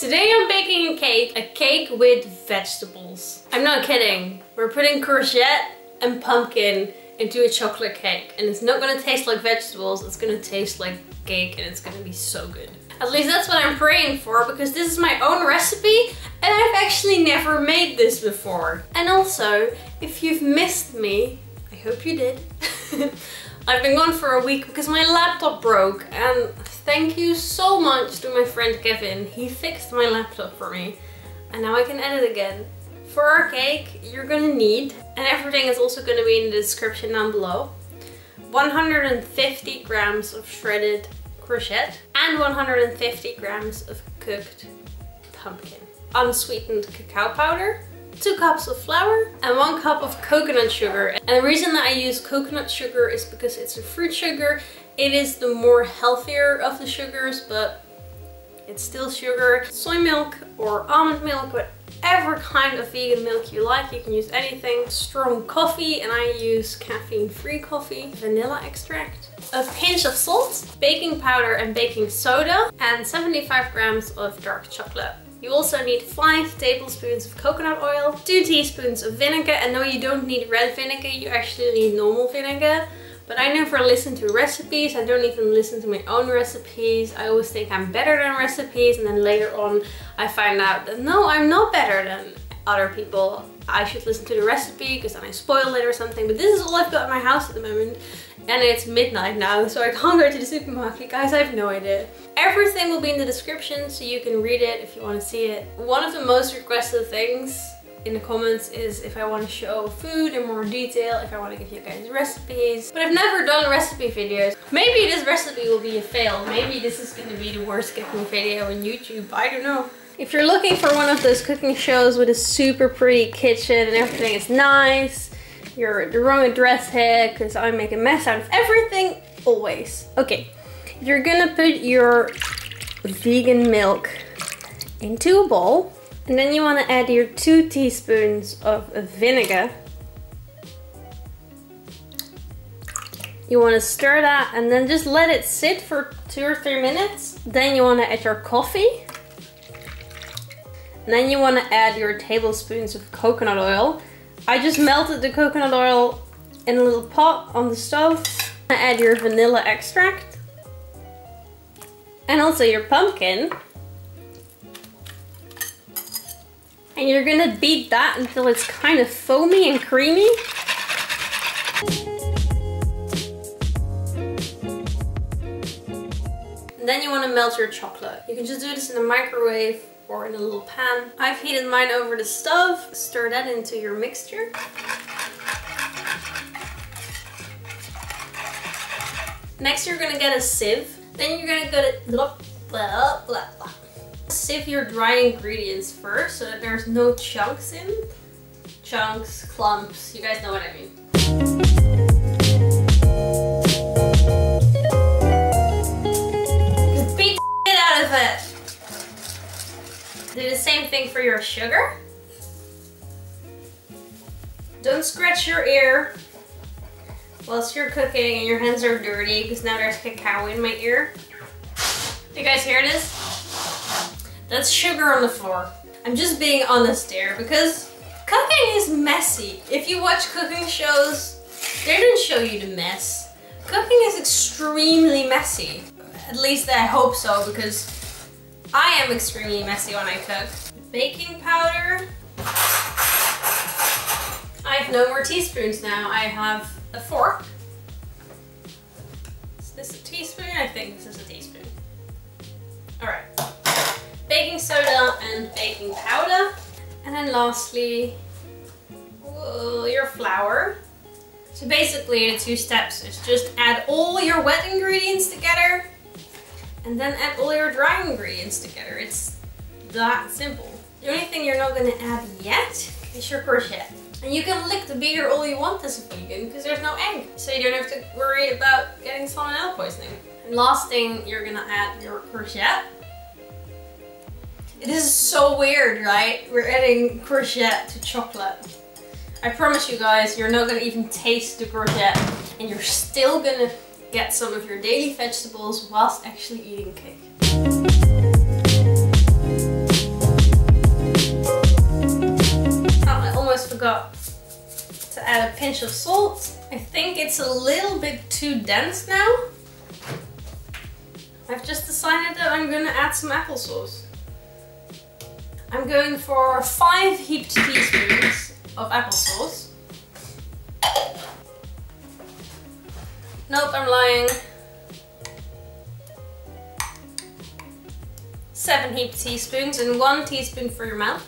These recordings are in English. Today I'm baking a cake with vegetables. I'm not kidding. We're putting courgette and pumpkin into a chocolate cake. And it's not gonna taste like vegetables, it's gonna taste like cake and it's gonna be so good. At least that's what I'm praying for, because this is my own recipe and I've actually never made this before. And also, if you've missed me, I hope you did. I've been gone for a week because my laptop broke, and thank you so much to my friend Kevin. He fixed my laptop for me and now I can edit again. For our cake, you're gonna need, and everything is also gonna be in the description down below, 150 grams of shredded courgette and 150 grams of cooked pumpkin, unsweetened cacao powder, 2 cups of flour and 1 cup of coconut sugar. And the reason that I use coconut sugar is because it's a fruit sugar. It is the more healthier of the sugars, but it's still sugar. Soy milk or almond milk, whatever kind of vegan milk you like, you can use anything. Strong coffee, and I use caffeine-free coffee, vanilla extract, a pinch of salt, baking powder and baking soda, and 75 grams of dark chocolate. You also need 5 tablespoons of coconut oil, 2 teaspoons of vinegar, and no, you don't need red vinegar, you actually need normal vinegar. But I never listen to recipes, I don't even listen to my own recipes. I always think I'm better than recipes, and then later on I find out that no, I'm not better than other people. I should listen to the recipe because then I spoil it or something. But this is all I've got in my house at the moment, and it's midnight now, so I can't go to the supermarket. Guys, I have no idea. Everything will be in the description so you can read it if you want to see it. One of the most requested things in the comments is if I want to show food in more detail, if I want to give you guys recipes. But I've never done recipe videos. Maybe this recipe will be a fail. Maybe this is going to be the worst cooking video on YouTube. I don't know. If you're looking for one of those cooking shows with a super pretty kitchen and everything is nice, you're at the wrong address here, because I make a mess out of everything, always. Okay, you're gonna put your vegan milk into a bowl, and then you wanna add your 2 teaspoons of vinegar. You wanna stir that and then just let it sit for 2 or 3 minutes. Then you wanna add your coffee. And then you wanna add your tablespoons of coconut oil. I just melted the coconut oil in a little pot on the stove. Add your vanilla extract and also your pumpkin. And you're gonna beat that until it's kind of foamy and creamy. And then you wanna melt your chocolate. You can just do this in the microwave or in a little pan. I've heated mine over the stove. Stir that into your mixture. Next, you're gonna get a sieve. Then you're gonna go to blah, blah, blah, blah. Sieve your dry ingredients first so that there's no chunks in. Chunks, clumps, you guys know what I mean. Just beat the shit out of it. Do the same thing for your sugar. Don't scratch your ear whilst you're cooking and your hands are dirty, because now there's cacao in my ear. Do you guys hear this? That's sugar on the floor. I'm just being honest here, because cooking is messy. If you watch cooking shows, they don't show you the mess. Cooking is extremely messy. At least I hope so, because I am extremely messy when I cook. Baking powder. I have no more teaspoons now. I have a fork. Is this a teaspoon? I think this is a teaspoon. All right. Baking soda and baking powder. And then lastly, your flour. So basically the 2 steps is just add all your wet ingredients together and then add all your dry ingredients together. It's that simple. The only thing you're not gonna add yet is your courgette. And you can lick the beater all you want as a vegan because there's no egg. So you don't have to worry about getting salmonella poisoning. And last thing, you're gonna add your courgette. It is so weird, right? We're adding courgette to chocolate. I promise you guys, you're not gonna even taste the courgette, and you're still gonna get some of your daily vegetables whilst actually eating cake. pinch of salt. I think it's a little bit too dense now. I've just decided that I'm gonna add some applesauce. I'm going for 5 heaped teaspoons of applesauce. Nope, I'm lying. 7 heaped teaspoons and 1 teaspoon for your mouth.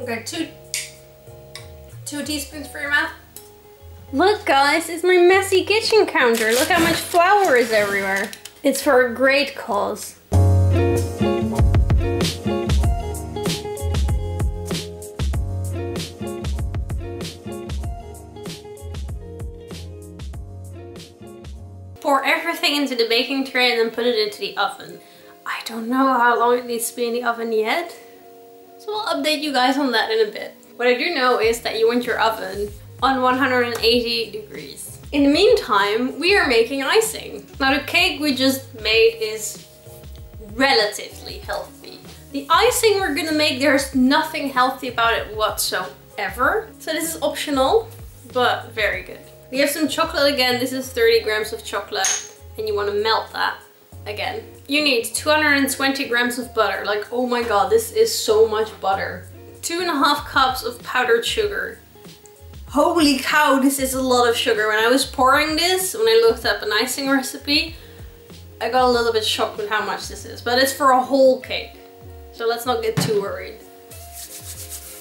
Okay, two teaspoons for your mouth. Look guys, it's my messy kitchen counter. Look how much flour is everywhere. It's for a great cause. Pour everything into the baking tray and then put it into the oven. I don't know how long it needs to be in the oven yet, so we'll update you guys on that in a bit. What I do know is that you want your oven on 180 degrees. In the meantime, we are making icing. Now the cake we just made is relatively healthy. The icing we're gonna make, there's nothing healthy about it whatsoever. So this is optional, but very good. We have some chocolate again. This is 30 grams of chocolate and you want to melt that again. You need 220 grams of butter. Like, oh my god, this is so much butter. 2.5 cups of powdered sugar. Holy cow, this is a lot of sugar. When I was pouring this, when I looked up an icing recipe, I got a little bit shocked with how much this is, but it's for a whole cake. So let's not get too worried.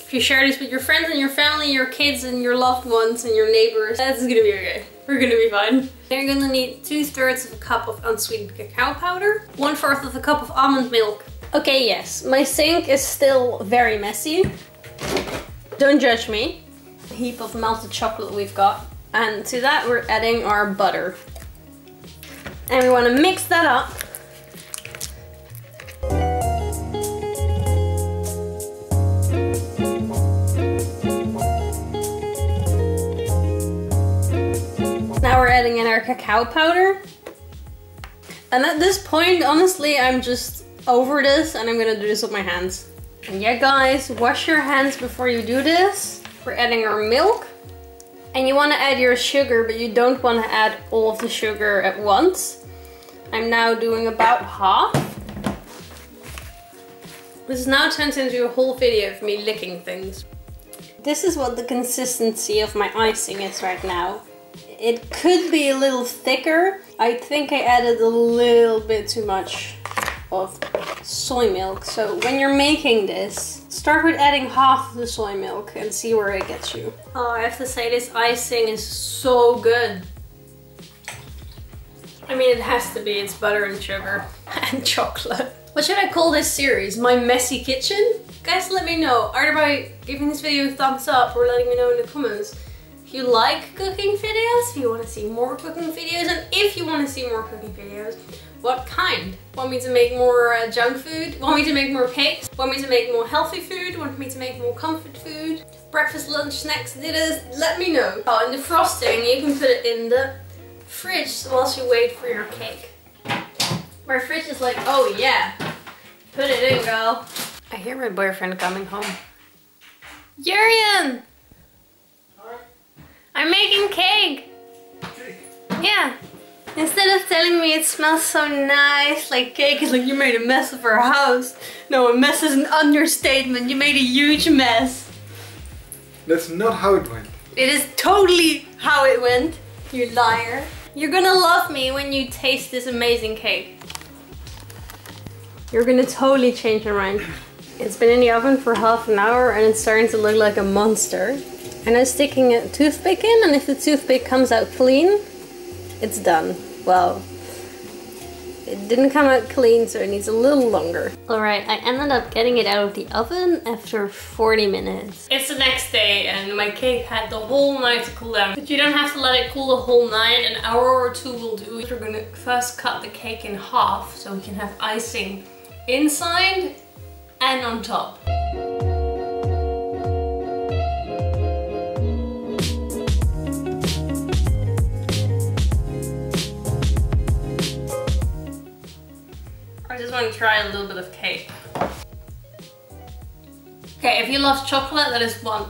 If you share this with your friends and your family, your kids and your loved ones and your neighbors, that's gonna be okay. We're gonna be fine. Then you're gonna need 2/3 of a cup of unsweetened cacao powder, 1/4 of a cup of almond milk. Okay, yes, my sink is still very messy. Don't judge me. A heap of melted chocolate we've got. And to that we're adding our butter. And we wanna mix that up. Now we're adding in our cacao powder. And at this point, honestly, I'm just over this and I'm gonna do this with my hands. And yeah guys, wash your hands before you do this. We're adding our milk. And you wanna add your sugar, but you don't wanna add all of the sugar at once. I'm now doing about half. This now turns into a whole video of me licking things. This is what the consistency of my icing is right now. It could be a little thicker. I think I added a little bit too much of soy milk. So when you're making this, start with adding half of the soy milk and see where it gets you. Oh, I have to say this icing is so good. I mean, it has to be. It's butter and sugar and chocolate. What should I call this series? My messy kitchen? Guys, let me know either by giving this video a thumbs up or letting me know in the comments. If you like cooking videos, if you want to see more cooking videos, and if you want to see more cooking videos, what kind? Want me to make more junk food? Want me to make more cakes? Want me to make more healthy food? Want me to make more comfort food? Breakfast, lunch, snacks, dinners? Let me know. Oh, and the frosting, you can put it in the fridge whilst you wait for your cake. My fridge is like, oh yeah, put it in, girl. I hear my boyfriend coming home. Jurjen! I'm making cake! Yeah. Instead of telling me it smells so nice, like cake is like you made a mess of our house. No, a mess is an understatement. You made a huge mess. That's not how it went. It is totally how it went, you liar. You're gonna love me when you taste this amazing cake. You're gonna totally change your mind. It's been in the oven for half an hour and it's starting to look like a monster. And I'm sticking a toothpick in, and if the toothpick comes out clean, it's done. Well, it didn't come out clean, so it needs a little longer. Alright, I ended up getting it out of the oven after 40 minutes. It's the next day, and my cake had the whole night to cool down. But you don't have to let it cool the whole night. An hour or two will do. We're gonna first cut the cake in half, so we can have icing inside and on top. I just want to try a little bit of cake. Okay, if you love chocolate, that is one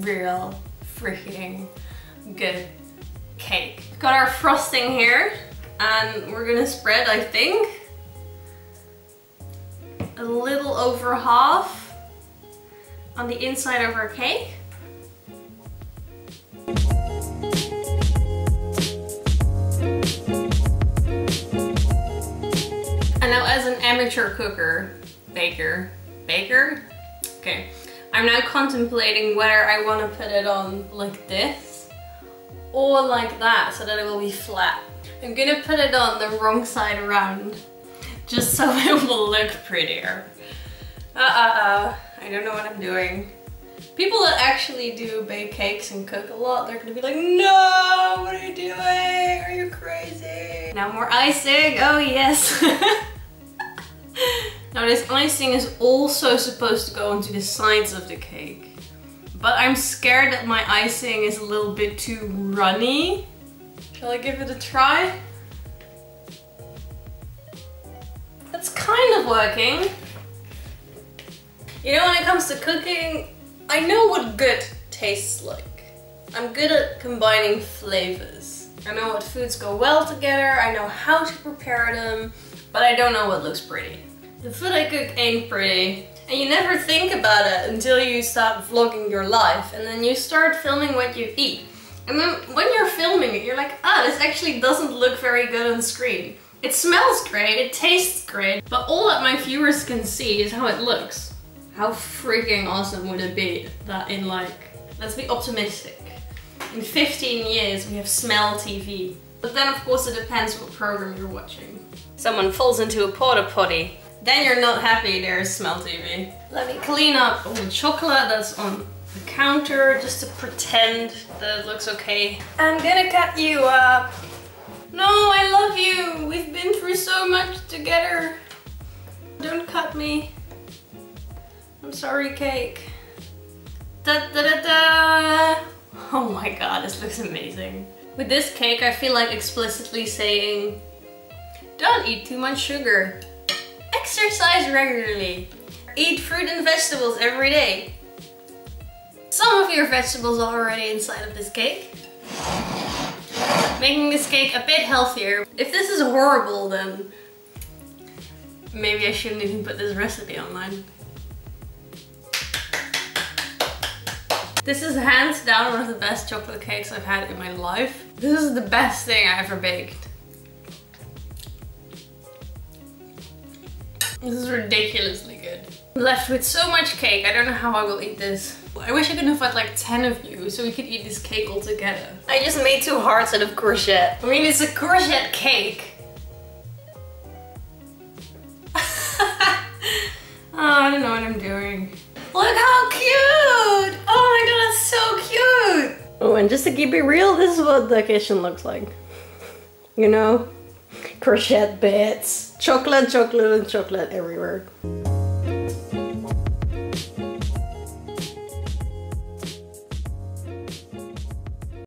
real freaking good cake. We've got our frosting here and we're gonna spread, I think, a little over half on the inside of our cake. And now, as an amateur baker, okay, I'm now contemplating whether I want to put it on like this or like that so that it will be flat. I'm gonna put it on the wrong side around just so it will look prettier. I don't know what I'm doing. People that actually do bake cakes and cook a lot, they're gonna be like, no, what are you doing? Are you crazy? Now more icing, oh yes. Now this icing is also supposed to go onto the sides of the cake. But I'm scared that my icing is a little bit too runny. Shall I give it a try? That's kind of working. You know, when it comes to cooking, I know what good tastes like. I'm good at combining flavors. I know what foods go well together, I know how to prepare them, but I don't know what looks pretty. The food I cook ain't pretty. And you never think about it until you start vlogging your life and then you start filming what you eat. And then when you're filming it, you're like, ah, this actually doesn't look very good on screen. It smells great, it tastes great, but all that my viewers can see is how it looks. How freaking awesome would it be that in, like, let's be optimistic, in 15 years we have smell TV. But then of course it depends what program you're watching. Someone falls into a porta potty. Then you're not happy there's smell TV. Let me clean up all the chocolate that's on the counter just to pretend that it looks okay. I'm gonna cut you up. No, I love you. We've been through so much together. Don't cut me. I'm sorry, cake. Da, da, da, da. Oh my god, this looks amazing. With this cake, I feel like explicitly saying, don't eat too much sugar. Exercise regularly. Eat fruit and vegetables every day. Some of your vegetables are already inside of this cake, making this cake a bit healthier. If this is horrible, then maybe I shouldn't even put this recipe online. This is hands down one of the best chocolate cakes I've had in my life. This is the best thing I ever baked. This is ridiculously good. I'm left with so much cake, I don't know how I will eat this. I wish I could invite like 10 of you so we could eat this cake all together. I just made 2 hearts out of courgette. I mean, it's a courgette cake. Oh, I don't know what I'm doing. Look how cute! Oh my god, that's so cute! Oh, and just to keep it real, this is what the kitchen looks like. You know? Crochet bits. Chocolate, chocolate, and chocolate everywhere.